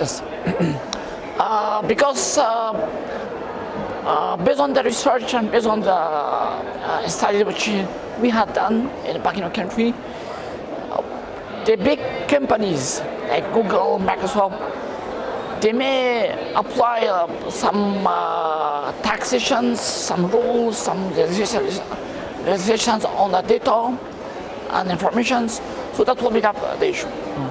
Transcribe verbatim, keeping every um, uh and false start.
is. uh, because uh, uh, based on the research and based on the uh, study which we had done in, back in our country, uh, the big companies like Google, Microsoft, they may apply uh, some uh, taxations, some rules, some legislations on the data and information, so that will become the issue. Mm.